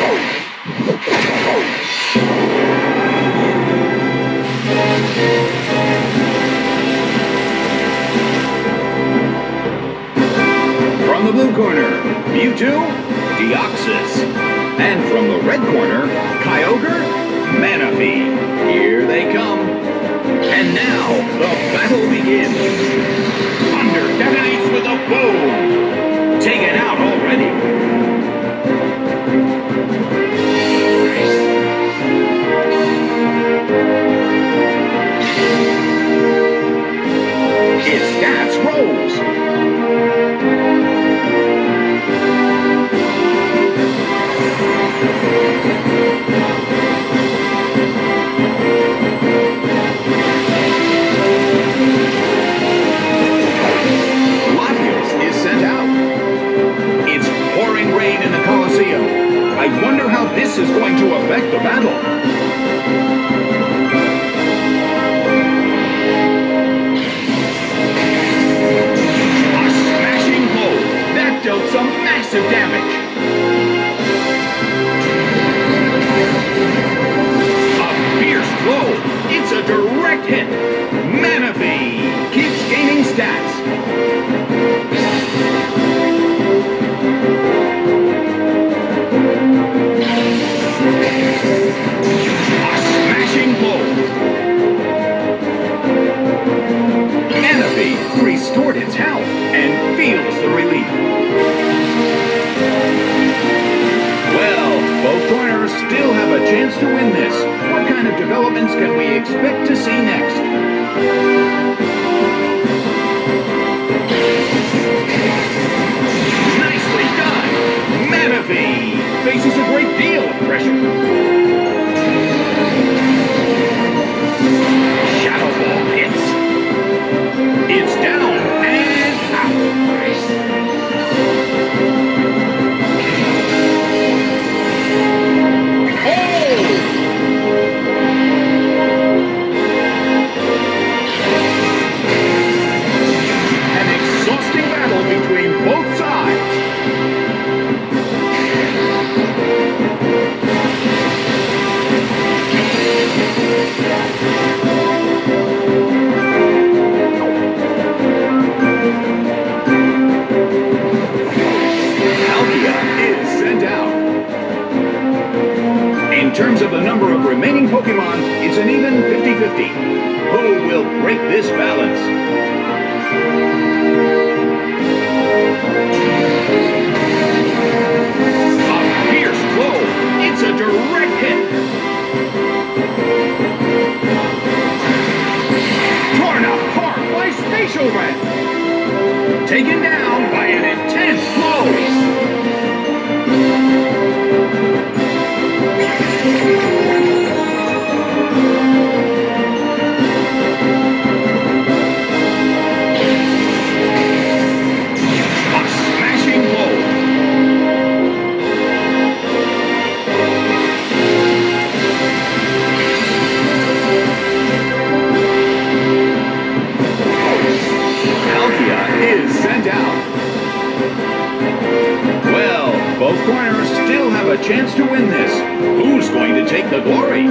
From the blue corner, Mewtwo, Deoxys. And from the red corner, Kyogre, Manaphy. Here they come. And now, the battle begins. Thunder detonates with a boom. Taken out already. Is going to affect the battle. A smashing blow. That dealt some massive damage. A fierce blow. It's a direct hit. Manaphy keeps gaining stats. A smashing blow. Manaphy restored its health and feels the relief. Well, both corners still have a chance to win this. What kind of developments can we expect to see next? Nicely done! Manaphy faces a great deal of pressure. Shadow Ball hits. It's down and out. Oh! An exhausting battle between both sides. Halgia is sent out. In terms of the number of remaining Pokemon, it's an even 50-50. Who will break this balance? A fierce blow. It's a direct hit. Torn apart by Spatial Red. Taken down by an intense blow. Both corners still have a chance to win this. Who's going to take the glory?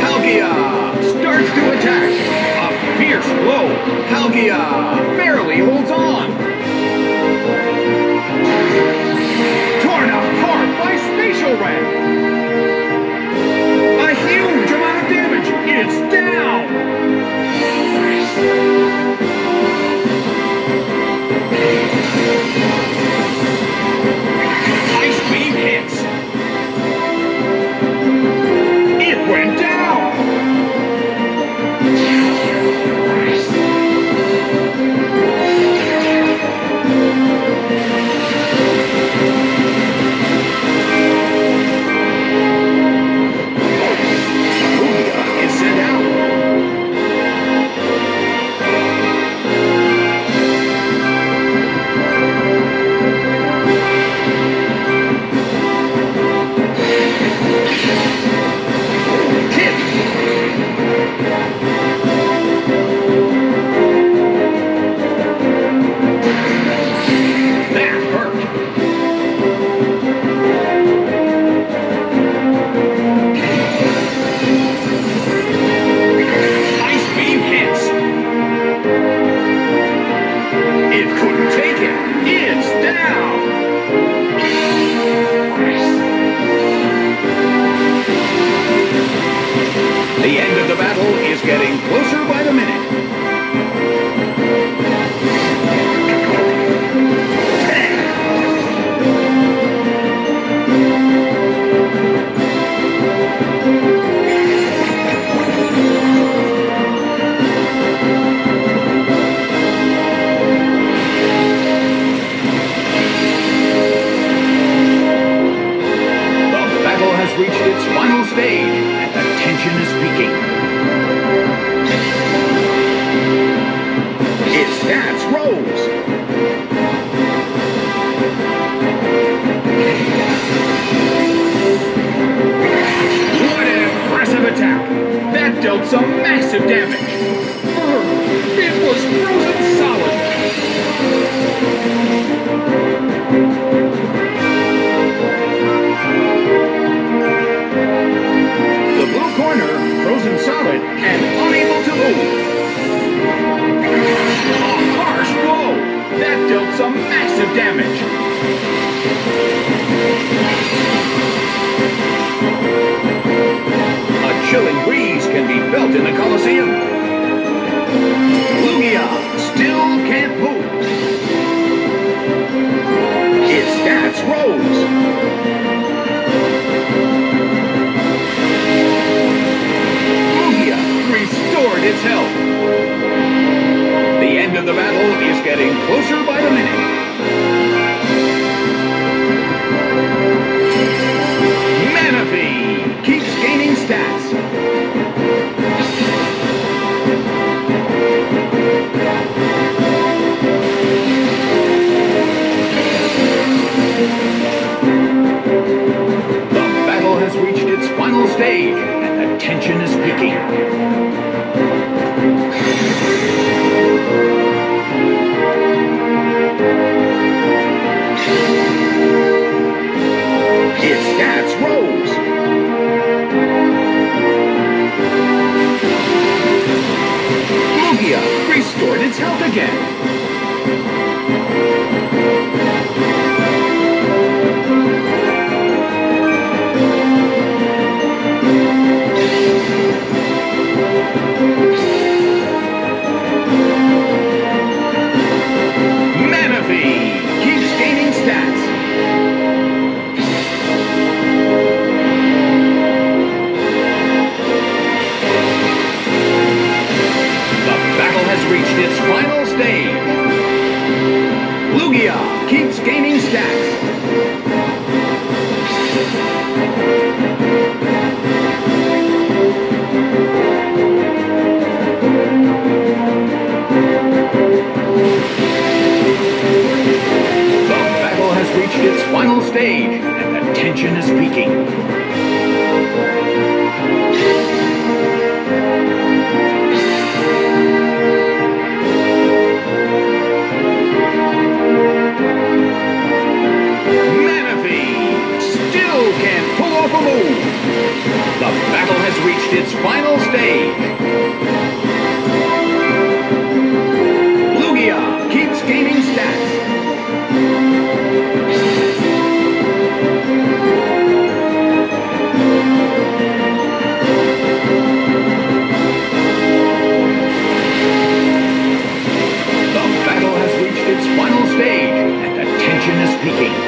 Halgia starts to attack. A fierce blow. Halgia barely holds on. Torn apart by Spatial Red. A huge amount of damage. It's down. Ice beam hits. It went down. spade, and the tension is peaking. It's that's Rose! What an impressive attack! That dealt some massive damage! It was frozen solid! The blue corner, frozen solid, and unable to move! A harsh blow! That dealt some massive damage! A chilling breeze can be felt in the Colosseum! Lugia still can't move. It's that's Rose. Lugia restored its health. The end of the battle is getting closer by the minute. Manaphy keeps gaining stats. Final stage, and the tension is peaking. It's that's Rose. Lugia restored its health again. Manaphy keeps gaining stats. The battle has reached its final stage. Lugia keeps gaining stats. Its final stage, and the tension is peaking. Manaphy still can't pull off a move. The battle has reached its final stage. Lugia keeps gaining stats. Final stage, and the tension is peaking.